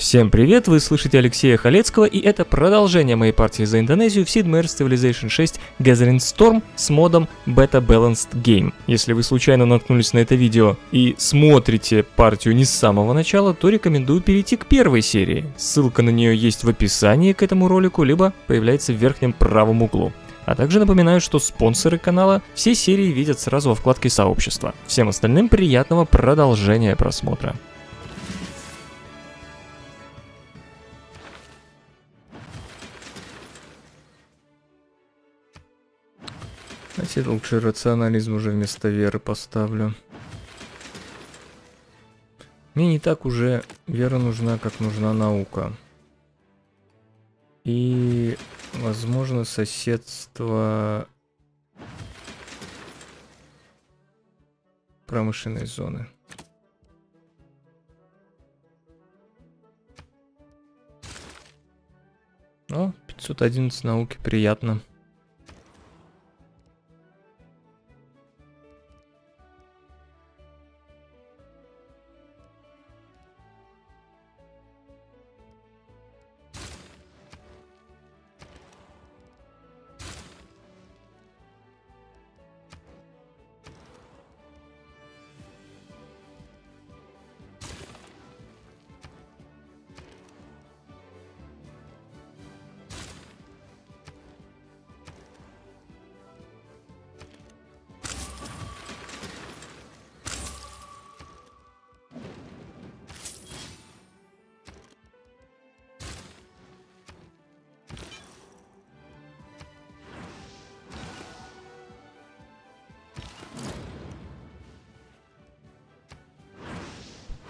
Всем привет, вы слышите Алексея Халецкого, и это продолжение моей партии за Индонезию в Sid Meier's Civilization VI Gathering Storm с модом Beta Balanced Game. Если вы случайно наткнулись на это видео и смотрите партию не с самого начала, то рекомендую перейти к первой серии. Ссылка на нее есть в описании к этому ролику, либо появляется в верхнем правом углу. А также напоминаю, что спонсоры канала все серии видят сразу во вкладке «Сообщество». Всем остальным приятного продолжения просмотра. Хотя лучше рационализм уже вместо веры поставлю. Мне не так уже вера нужна, как нужна наука. И, возможно, соседство промышленной зоны. О, 511 науки, приятно.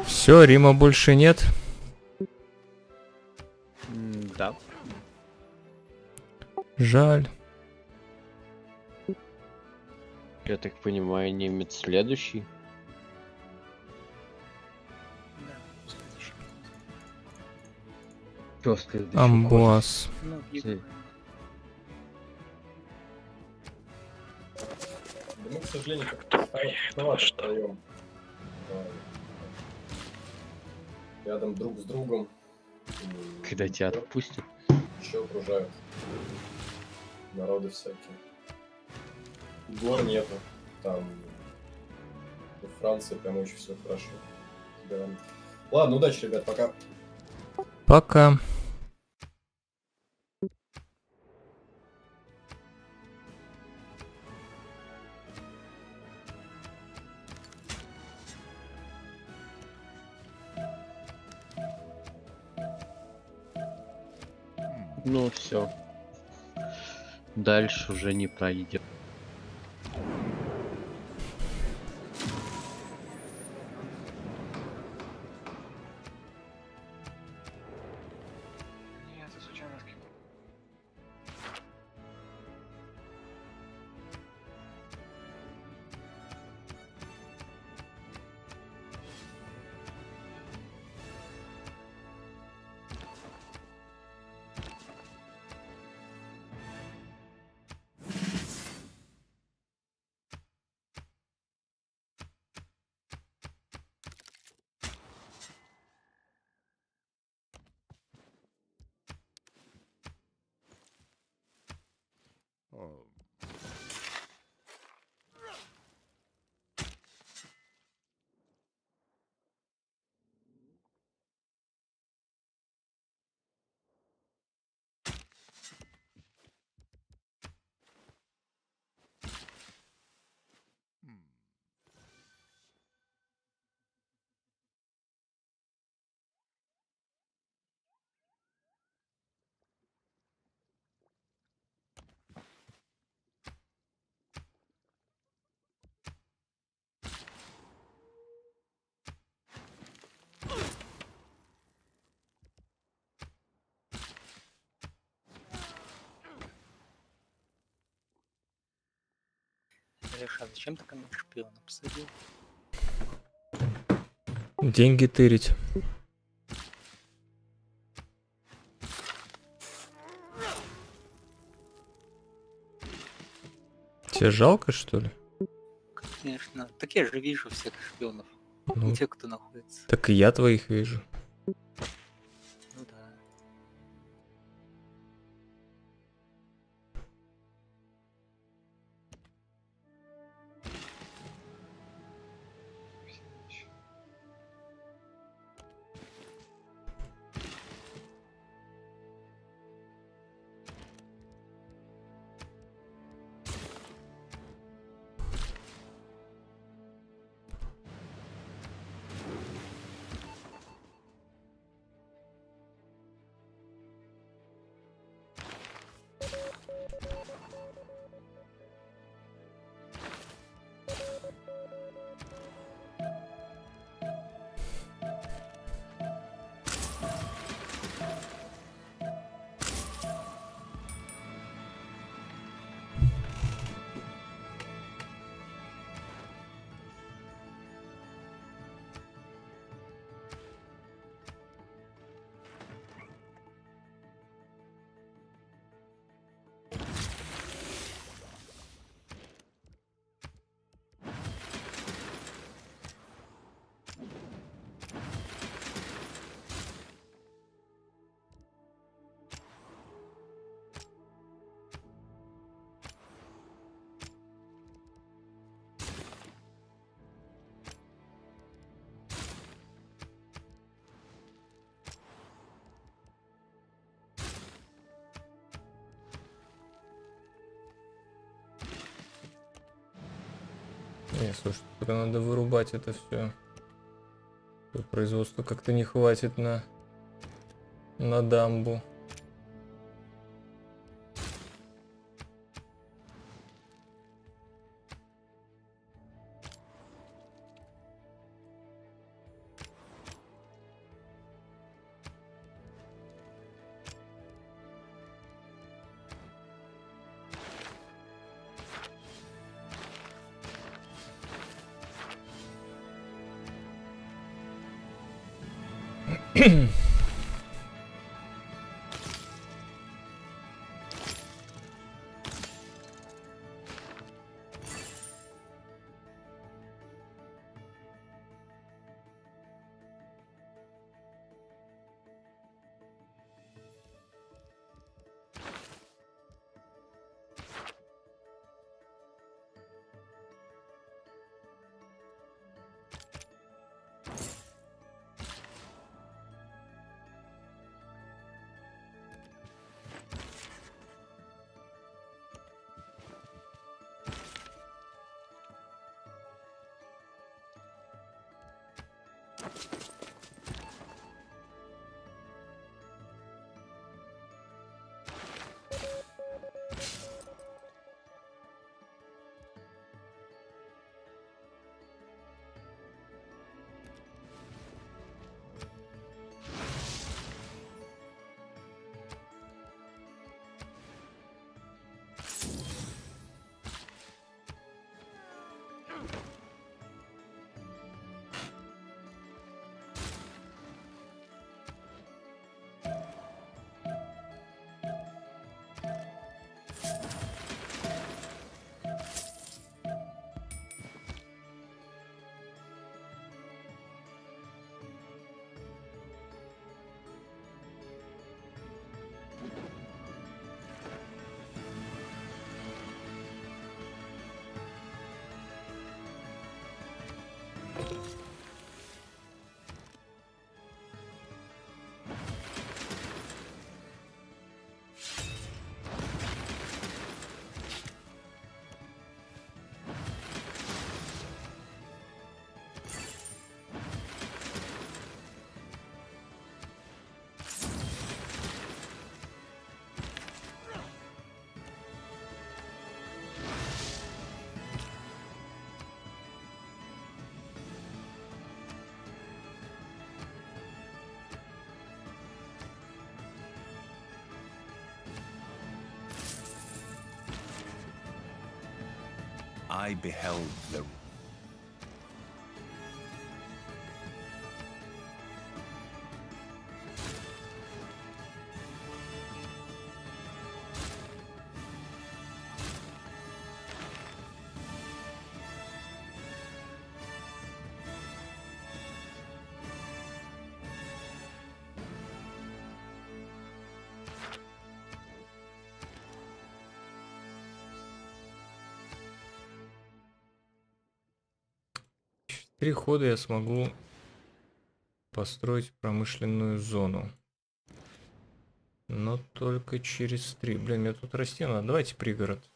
Все, Рима больше нет. Да. Жаль. Я так понимаю, немец следующий. Да. Амбуаз. Ну, к сожалению, как-то. Рядом друг с другом. Когда тебя отпустят. Еще окружают. Народы всякие. Гор нету. Там. В Франции прям очень все хорошо. Ладно, удачи, ребят, пока. Пока. Ну все, дальше уже не пройдет. А зачем ты ко мне шпиона посадил? Деньги тырить. Тебе жалко, что ли? Конечно. Так я же вижу всех шпионов. Ну, те, кто находится. Так и я твоих вижу. Не, слушай, только надо вырубать это все. Производства как-то не хватит на дамбу. I beheld the... Три хода я смогу построить промышленную зону. Но только через три. Блин, мне тут расти надо. Давайте пригород.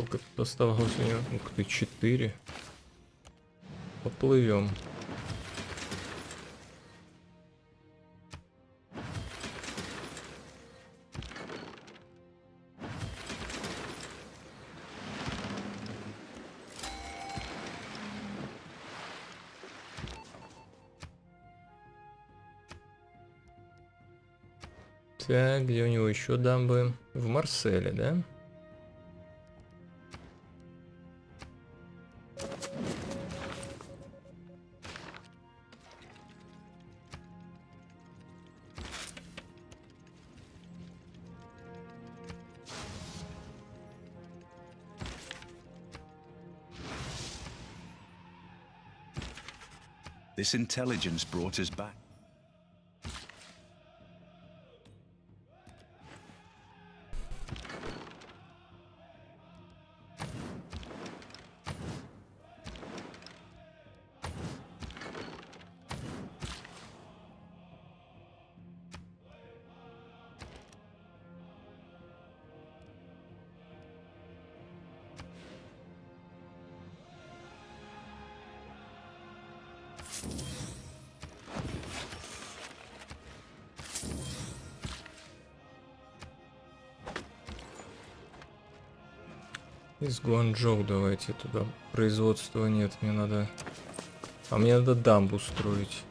Сколько тут оставалось у него? Ух ты, 4. Поплывем. Так, где у него еще дамбы? В Марселе, да? This intelligence brought us back. Из Гуанчжоу давайте туда. Производства нет, мне надо... А мне надо дамбу строить.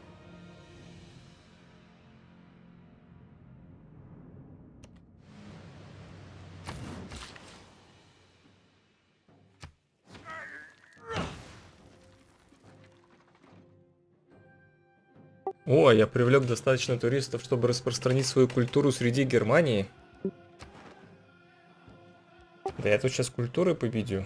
О, я привлек достаточно туристов, чтобы распространить свою культуру среди Германии. Да я тут сейчас культуры победю.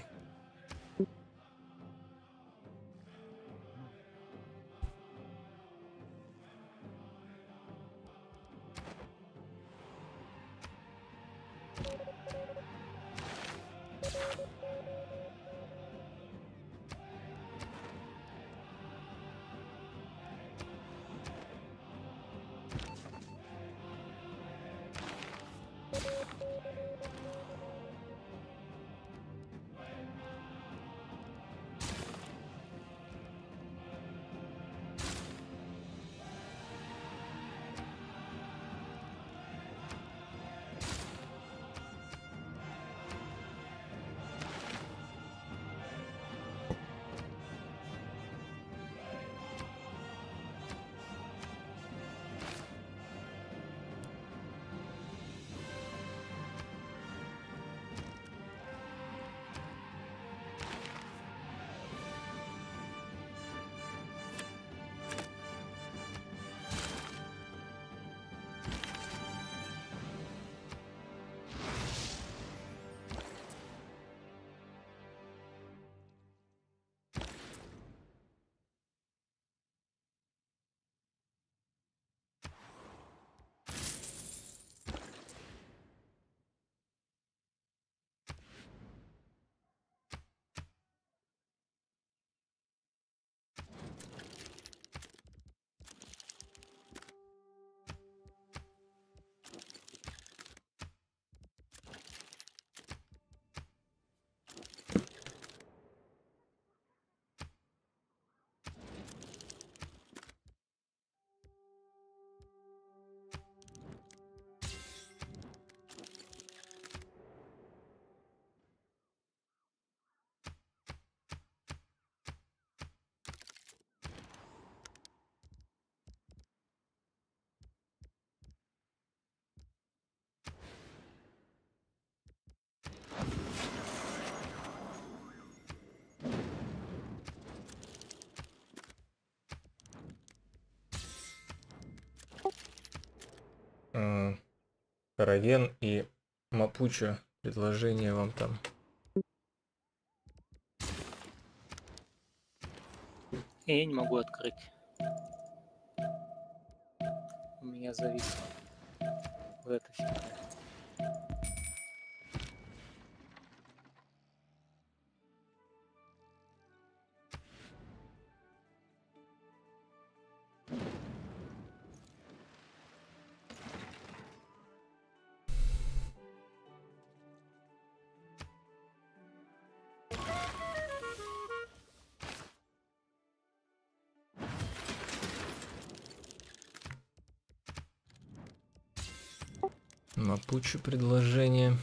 Каравен и Мапуче, предложение вам там. Я не могу открыть. У меня зависло. Вот это все. Мапучу предложение.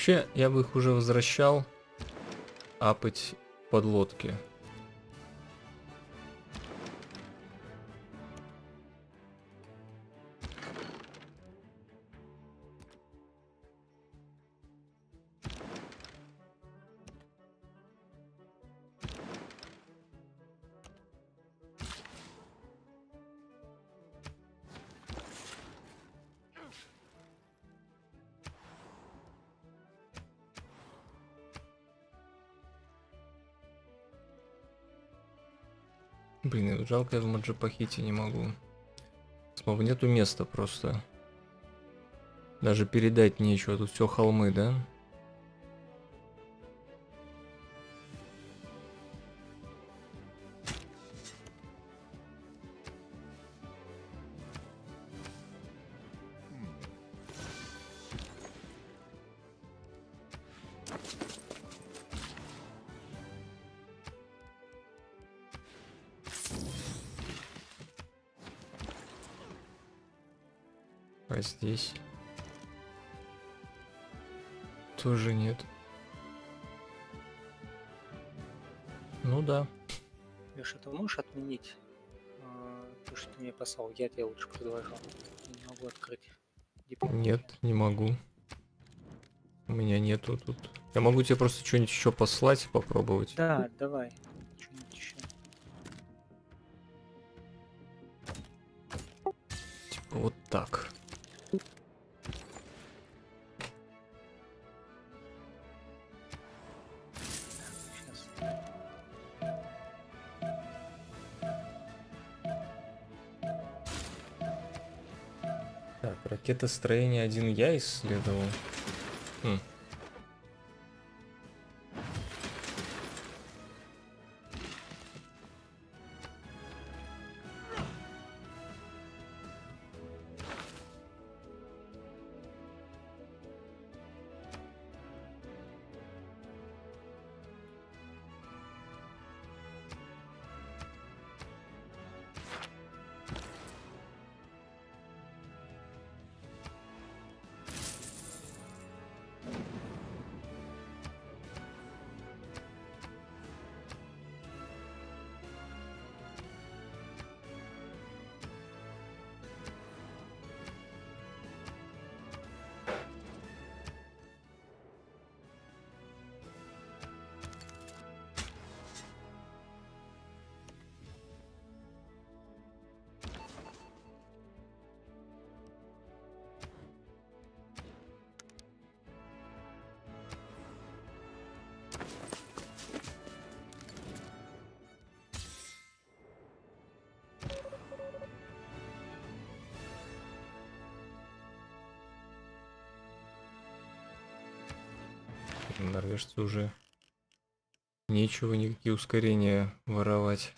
Вообще, я бы их уже возвращал апать подлодки. Блин, жалко, я в Маджапахите не могу. Слава, нету места просто. Даже передать нечего, тут все холмы, да? А здесь тоже нет. Ну да. Леша, ты можешь отменить то, что ты мне послал? Я тебе лучше предложил. Не могу открыть. Нет, не могу. У меня нету тут. Я могу тебе просто что-нибудь еще послать, попробовать. Да, давай. Что-нибудь еще. Типа вот так. Это строение один я исследовал. Норвежцы уже нечего, никакие ускорения воровать.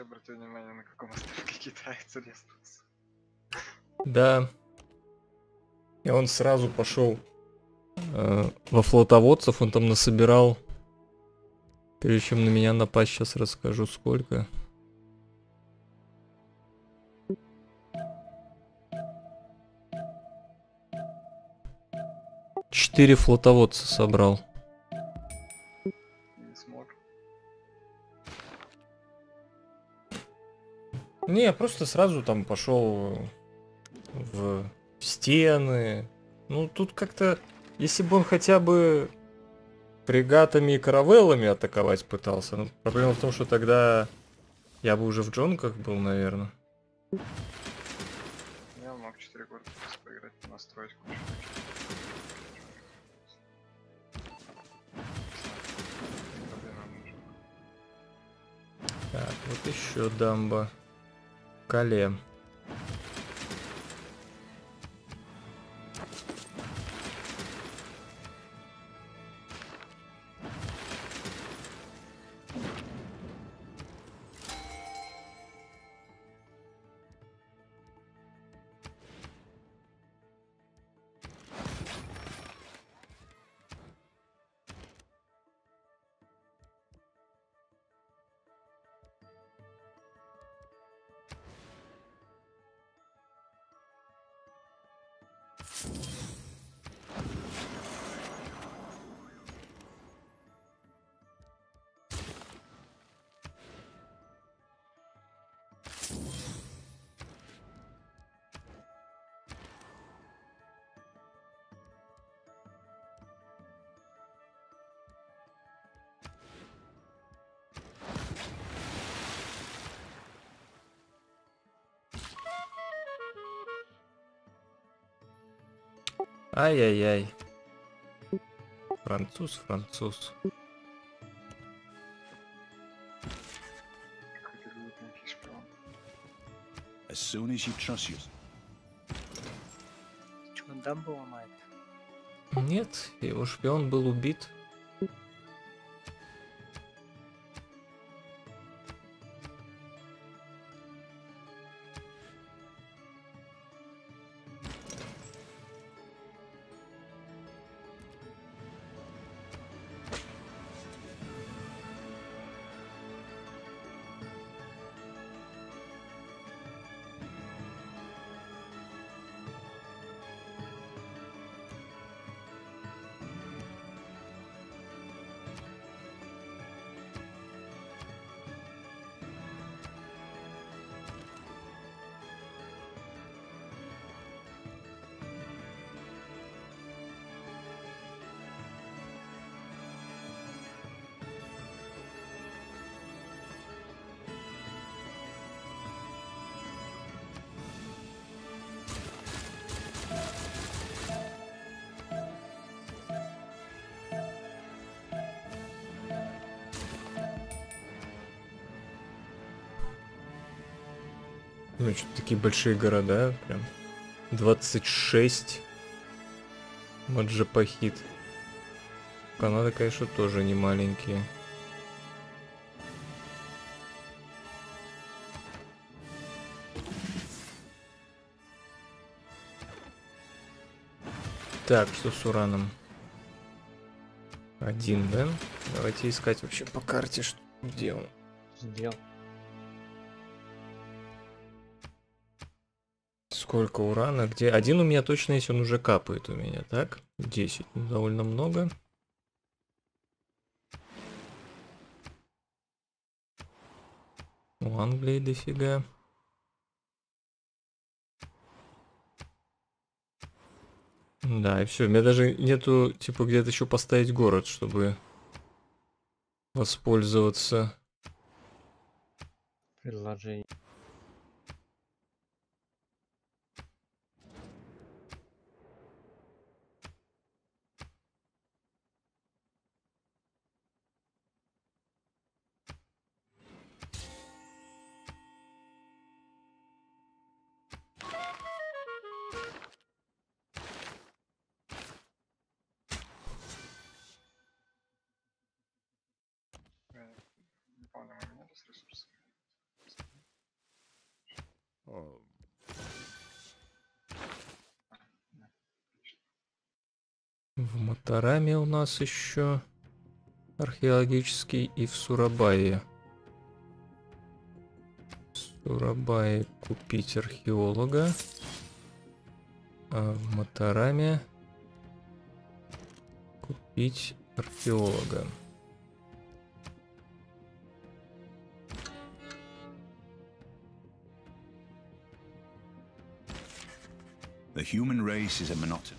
Обратил внимание, на каком острове китайцы леснутся. Да. И он сразу пошел во флотоводцев, он там насобирал. Прежде чем на меня напасть, сейчас расскажу сколько. 4 флотоводца собрал. Не смог. Не, я просто сразу там пошел в стены. Ну тут как-то, если бы он хотя бы фрегатами и каравеллами атаковать пытался, но проблема в том, что тогда я бы уже в джонках был, наверное. Я мог 4 года поиграть, настроить кучу. Так, вот еще дамба. Кале. Ай-яй-яй. Француз, француз. As soon as you trust you. Что, он дамбу ломает? Нет, его шпион был убит. Ну, что-то такие большие города, прям. 26. Маджапахит. Канада, конечно, тоже не маленькие. Так, что с ураном? Один, да? Давайте искать вообще по карте, что... где он. Сделал. Сколько урана? Где? Один у меня точно есть, он уже капает у меня, так? 10. Ну, довольно много. У Англии дофига. Да, и все. У меня даже нету, типа, где-то еще поставить город, чтобы воспользоваться предложением. В Матараме у нас еще археологический и в Сурабае. В Сурабае купить археолога. А в Матараме Купить археолога. The human race is a monotony.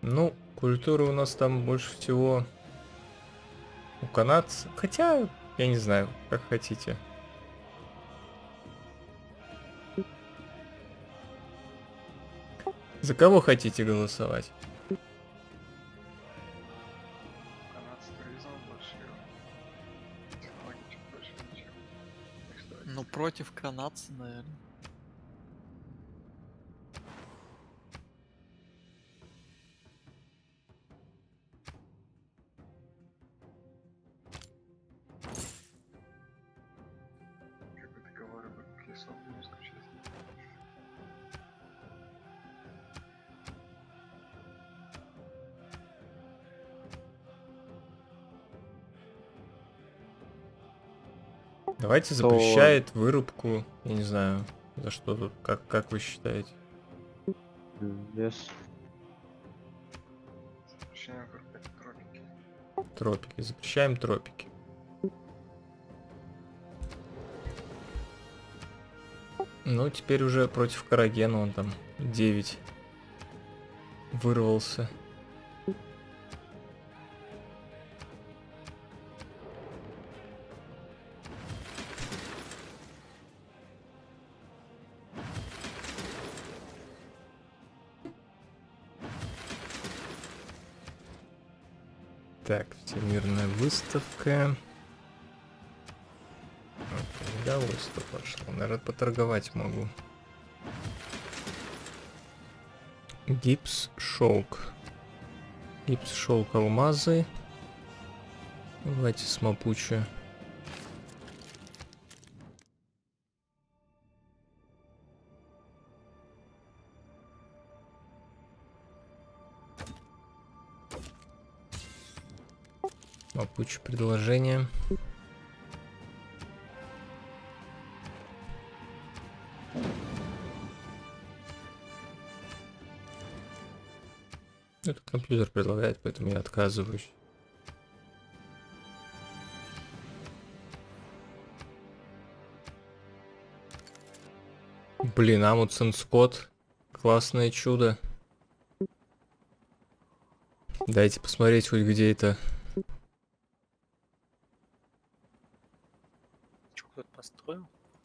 Ну, культура у нас там больше всего у канадцев. Хотя, я не знаю, как хотите. За кого хотите голосовать? Ну, против канадцев, наверное. Давайте запрещает вырубку, я не знаю, за что тут, как вы считаете? Лес. Запрещаем тропики. Тропики, запрещаем тропики. Ну, теперь уже против Карагена он там 9 вырвался. Так, всемирная выставка. Куда выставка пошла? Наверное, поторговать могу. Гипс, шелк. Гипс, шелк, алмазы. Давайте с мапуче. Куча предложения. Это компьютер предлагает, поэтому я отказываюсь. Блин, Амундсен-Скотт. Классное чудо. Дайте посмотреть хоть где это.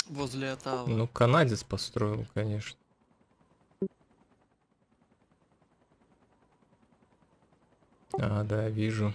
Возле Оттавы. Ну, канадец построил, конечно. А, да, вижу.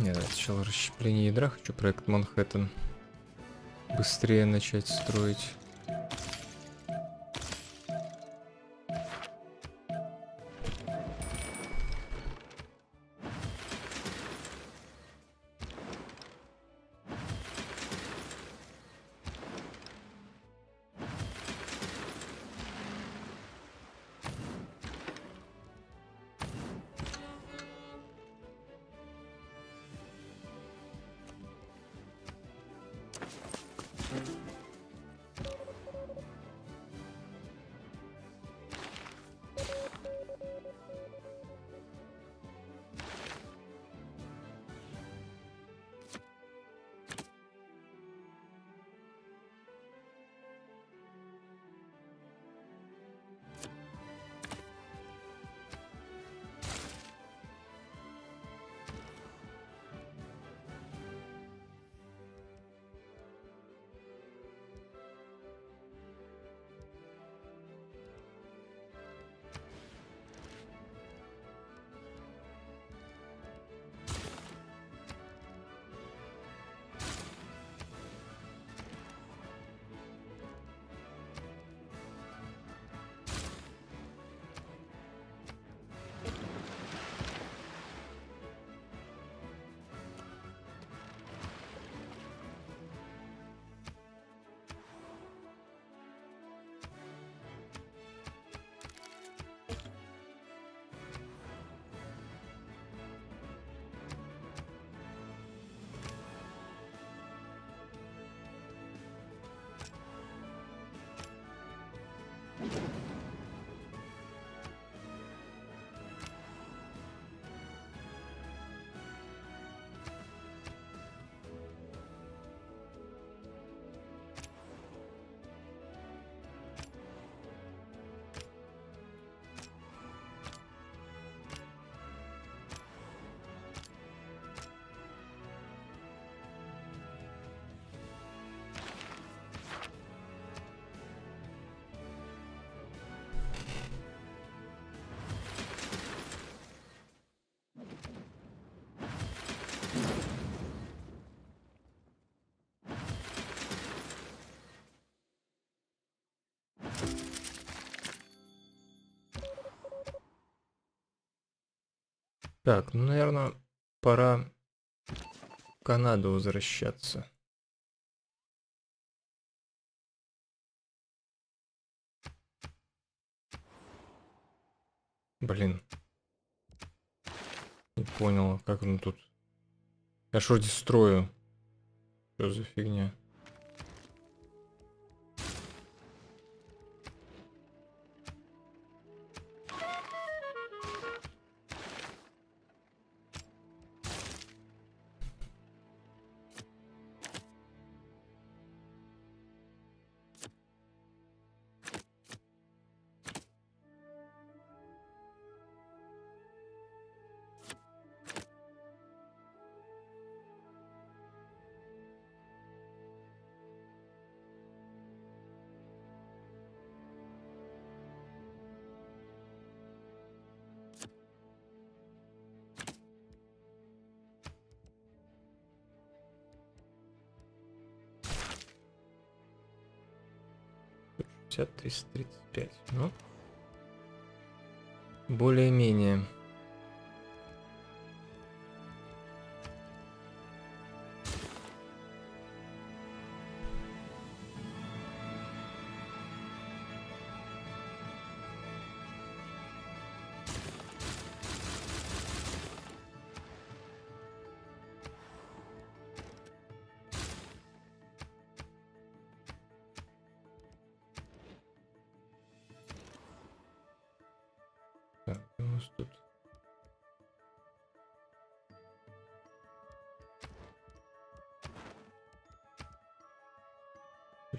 Нет, сначала расщепление ядра. Хочу проект Манхэттен быстрее начать строить. Так, ну, наверное, пора в Канаду возвращаться. Блин. Не понял, как он тут... Я ж вроде строю. Что за фигня? Ну, более-менее.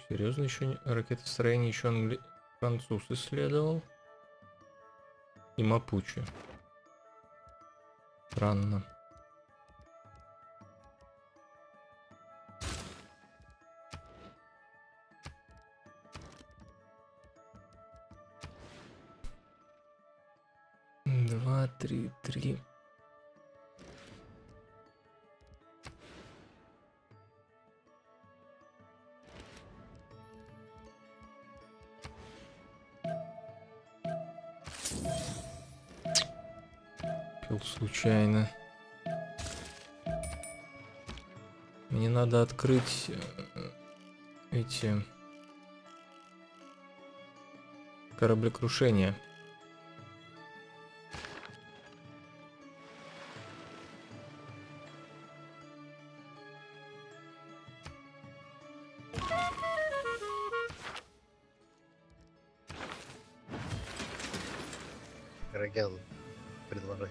Серьезно, еще ракетостроение еще француз исследовал и мапучи. Странно. Решил случайно. Мне надо открыть эти кораблекрушения. Рогел, предложи.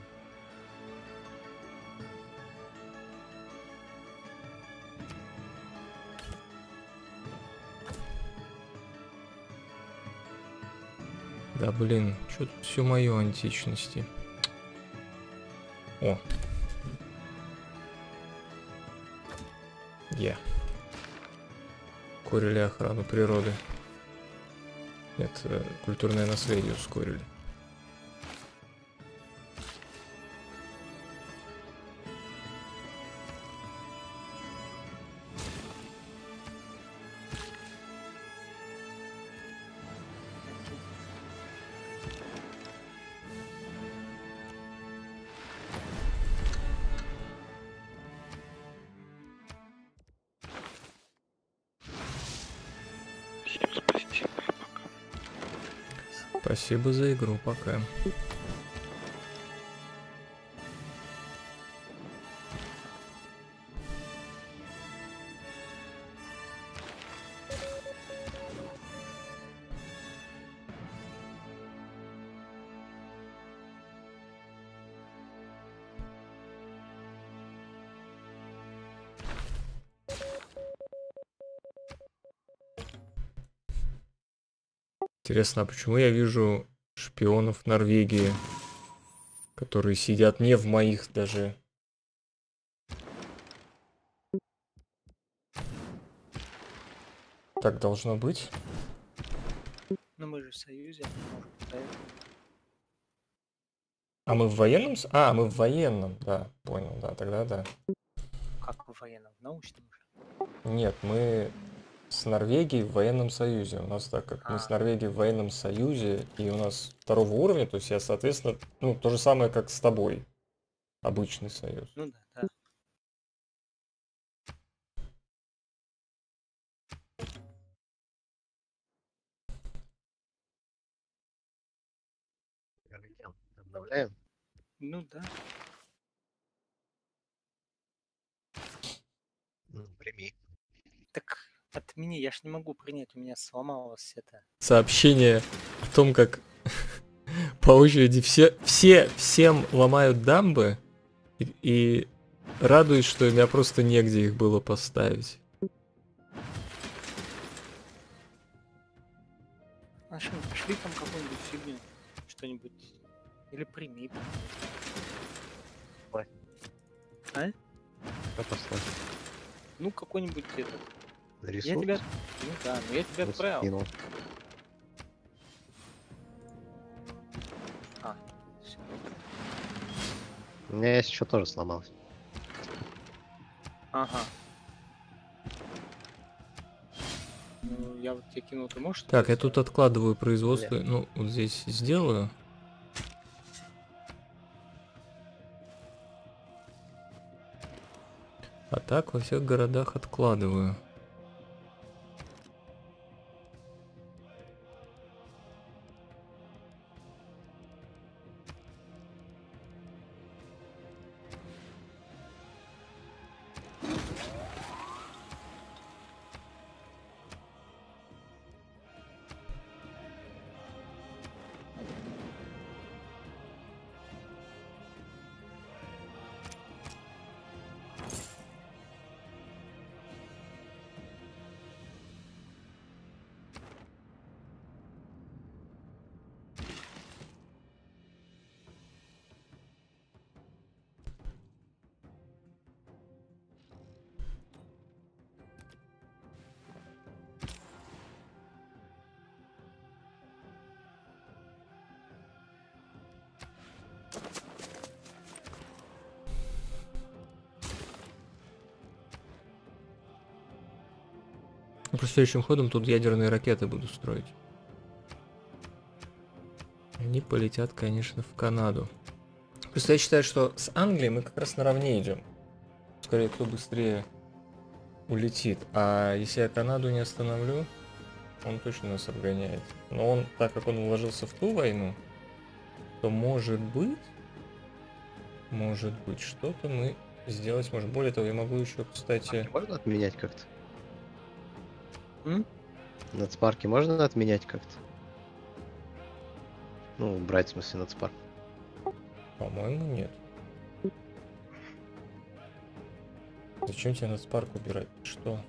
Да блин, что тут все мое античности. О. Я. Ускорили охрану природы. Нет, культурное наследие ускорили. Спасибо за игру, пока. Интересно, а почему я вижу шпионов Норвегии, которые сидят не в моих даже... Так должно быть. Но мы же в союзе. А мы в военном? А, мы в военном, да, понял, да, тогда да. Как в военном? В научном? Нет, мы... С Норвегией в военном союзе. У нас так как мы с Норвегией в военном союзе, и у нас 2-го уровня, то есть я, соответственно, ну, то же самое, как с тобой. Обычный союз. Ну да, да. Обновляем? Ну да. Ну, прими. Так... Отмени, я ж не могу принять, у меня сломалось это. Сообщение о том, как по очереди всем ломают дамбы, и радуюсь, что у меня просто негде их было поставить. А что, пошли там какую-нибудь фигню, что-нибудь, или прими там. Ой. А? Что послать? Ну какой-нибудь этот. Рисунок? Я тебя... Ну да, но я тебя отправил. А, все. У меня есть еще тоже сломалось. Ага. Ну, я вот тебе кинул, ты можешь? Так, я тут откладываю производство, нет. Ну, вот здесь сделаю. А так во всех городах откладываю. Следующим ходом тут ядерные ракеты буду строить. Они полетят, конечно, в Канаду. Просто я считаю, что с Англией мы как раз наравне идем. Скорее, кто быстрее улетит. А если я Канаду не остановлю, он точно нас обгоняет. Но он, так как он вложился в ту войну, то может быть, что-то мы сделать можем. Более того, я могу еще, кстати... Можно отменять как-то? Нацпарки можно отменять как-то? Ну, убрать, в смысле, нацпарк. По-моему, нет. Зачем тебе нацпарк убирать? Что?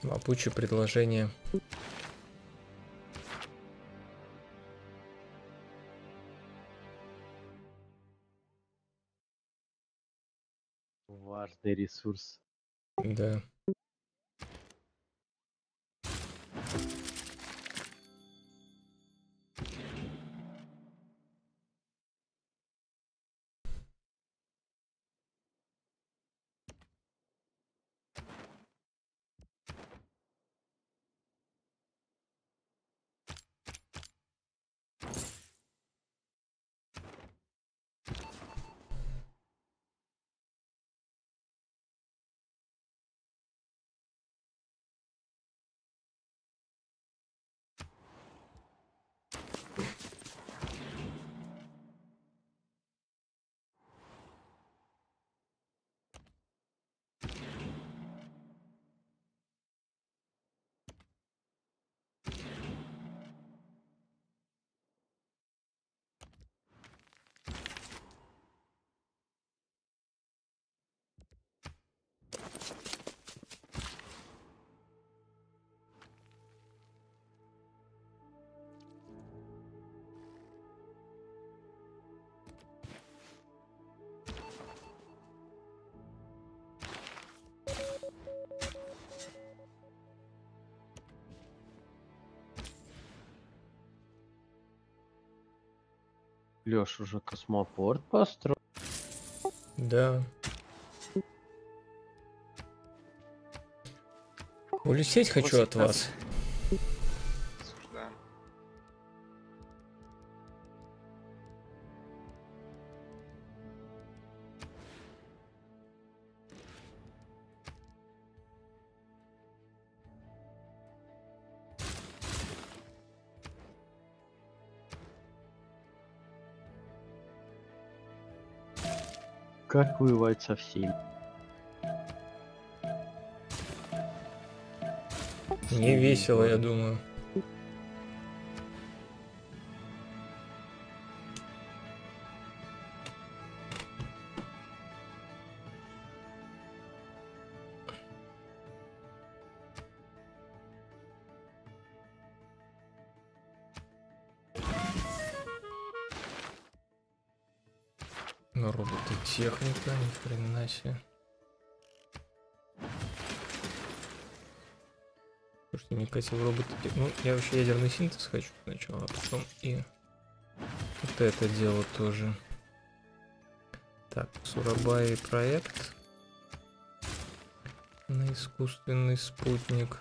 Мапучи предложение. Важный ресурс. Да. Лёш уже космопорт построил. Да. Улететь хочу от вас. Как воевать со всеми? Не весело, я думаю. Техника, ни хрена себе. Слушайте, не катил роботы. Ну, я вообще ядерный синтез хочу сначала, а потом и вот это дело тоже. Так, Сурабая проект на искусственный спутник.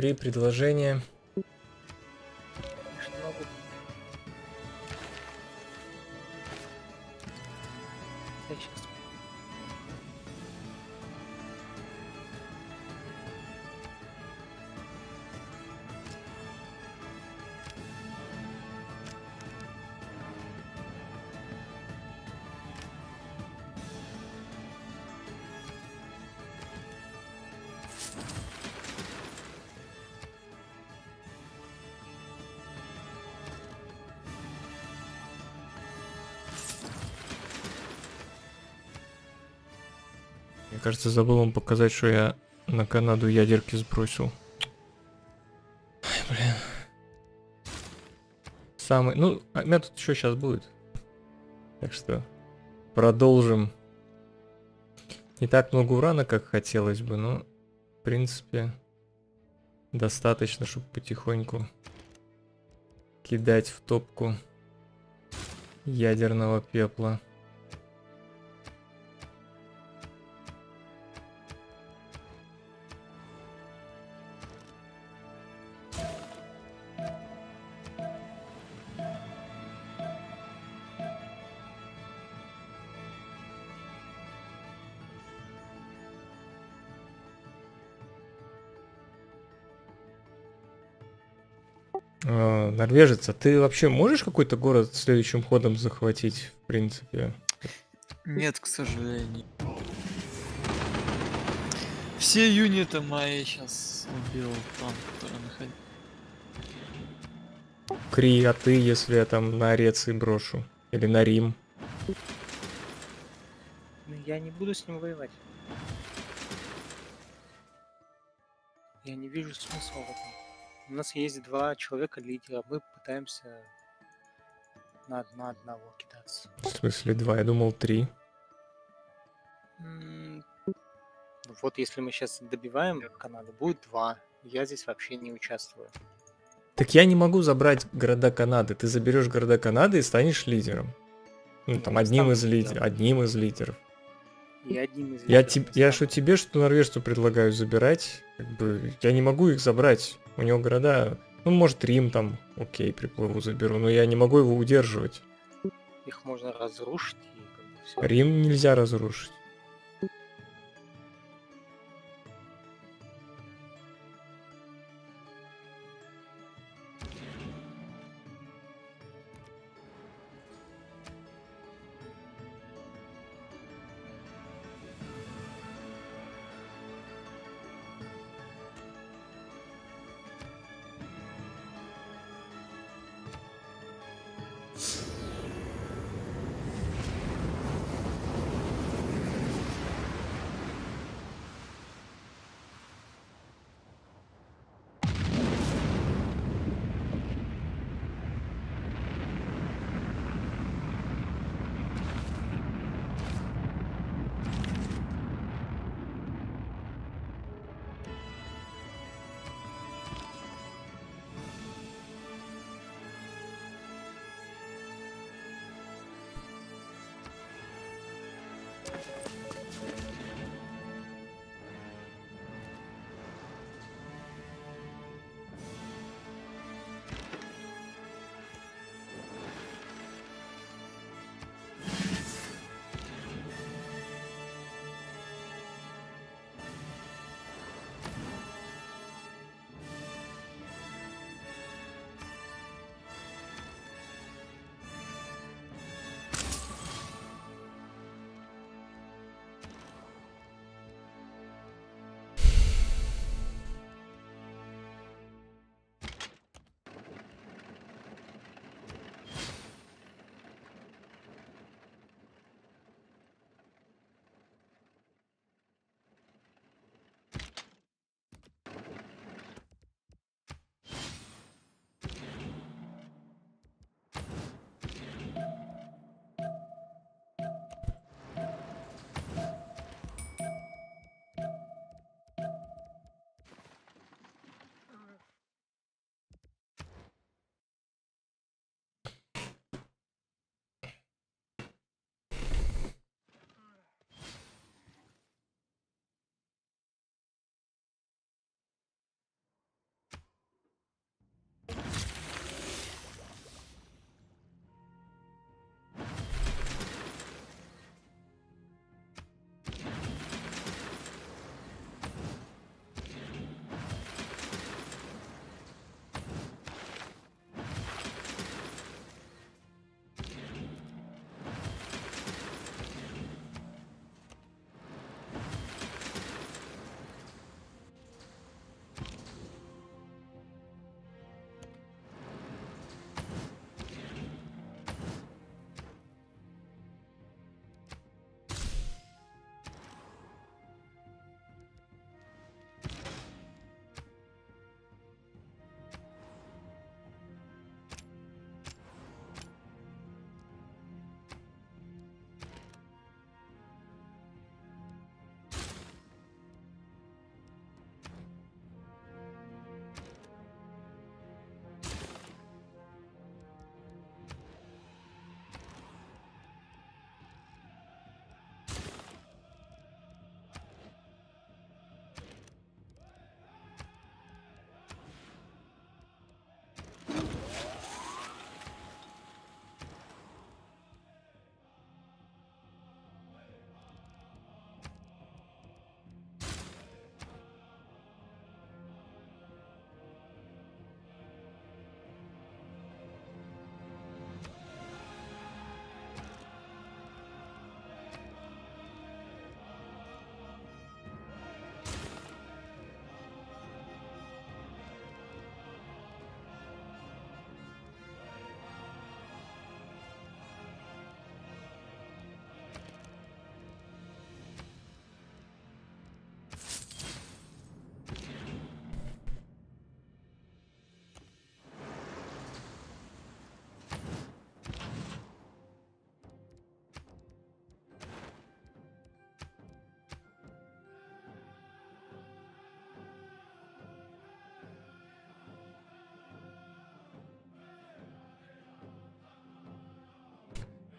при предложении... Мне кажется, забыл вам показать, что я на Канаду ядерки сбросил. Ой, блин. Самый... Ну, а у меня тут еще сейчас будет. Так что продолжим. Не так много урана, как хотелось бы, но в принципе достаточно, чтобы потихоньку кидать в топку ядерного пепла. Норвежец, а ты вообще можешь какой-то город следующим ходом захватить, в принципе? Нет, к сожалению. Все юниты мои сейчас убил там, который находил. Кри, а ты, если я там на Реции брошу? Или на Рим? Я не буду с ним воевать. Я не вижу смысла в этом. У нас есть два человека-лидера, мы пытаемся на одного кидаться. В смысле два? Я думал три. Вот если мы сейчас добиваем Канаду, будет два. Я здесь вообще не участвую. Так я не могу забрать города Канады. Ты заберешь города Канады и станешь лидером. Ну там одним из лидеров. Одним из лидеров. Я что тебе, что норвежцу предлагаю забирать, как бы, я не могу их забрать. У него города, ну может Рим там, окей, приплыву, заберу, но я не могу его удерживать. Их можно разрушить. И как бы Рим нельзя разрушить.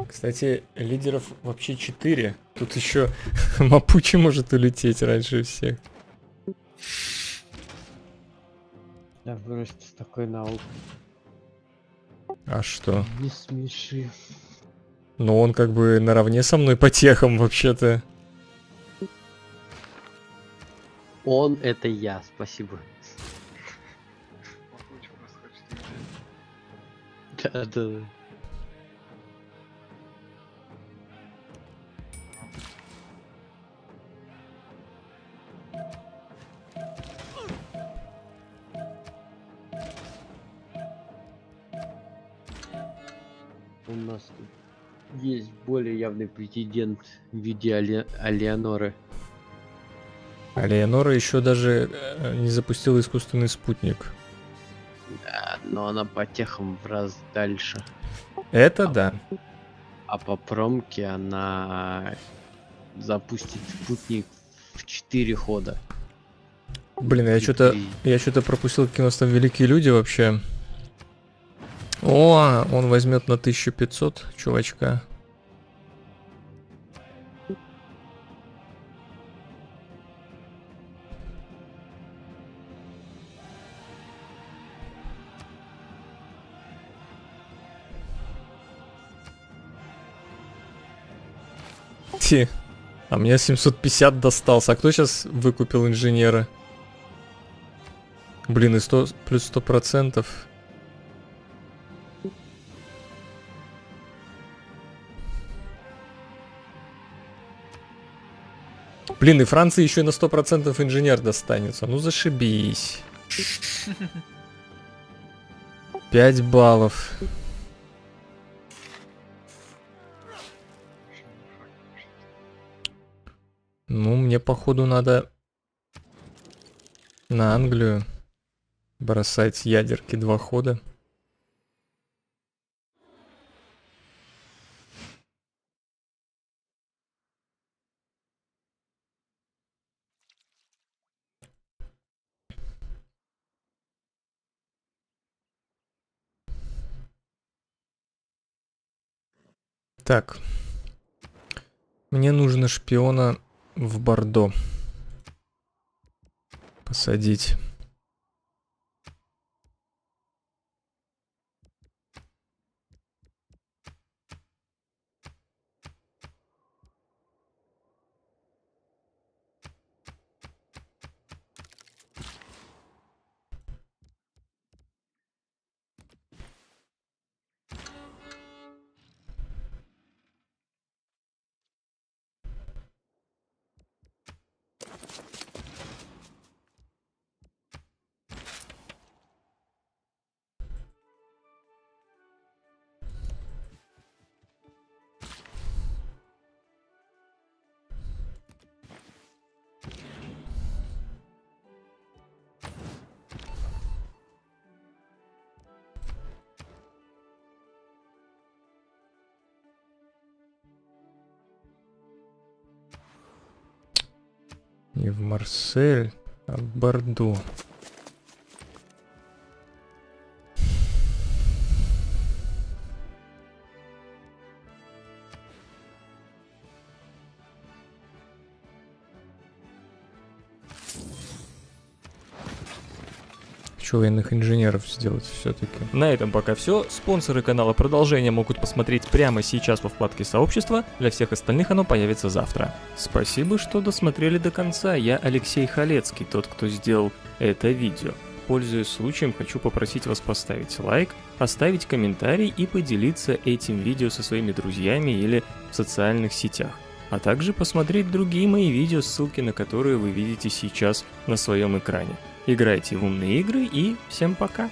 Кстати, лидеров вообще 4. Тут еще Мапучи может улететь раньше всех. Я вырасту с такой наукой. А что? Не смеши. Но он как бы наравне со мной по техам вообще-то. Он это я, спасибо. Да-да. У нас тут есть более явный претендент в виде Элеоноры. Элеонора еще даже не запустила искусственный спутник. Да, но она по техам в раз дальше. Это да. А по промке она запустит спутник в 4 хода. Блин, я что-то пропустил, какие у нас там великие люди вообще. О, он возьмет на 1500 чувачка. Ти, а мне 750 достался. А кто сейчас выкупил инженера? Блин, и 100 плюс 100%. Блин, и Франции еще и на 100% инженер достанется. Ну зашибись. 5 баллов. Ну, мне походу надо на Англию бросать ядерки 2 хода. Так, мне нужно шпиона в Бордо посадить. Не в Марсель, а в Бордо. Военных инженеров сделать все-таки. На этом пока все. Спонсоры канала продолжения могут посмотреть прямо сейчас во вкладке сообщества. Для всех остальных оно появится завтра. Спасибо, что досмотрели до конца. Я Алексей Халецкий, тот, кто сделал это видео. Пользуясь случаем, хочу попросить вас поставить лайк, оставить комментарий и поделиться этим видео со своими друзьями или в социальных сетях. А также посмотреть другие мои видео, ссылки на которые вы видите сейчас на своем экране. Играйте в умные игры и всем пока!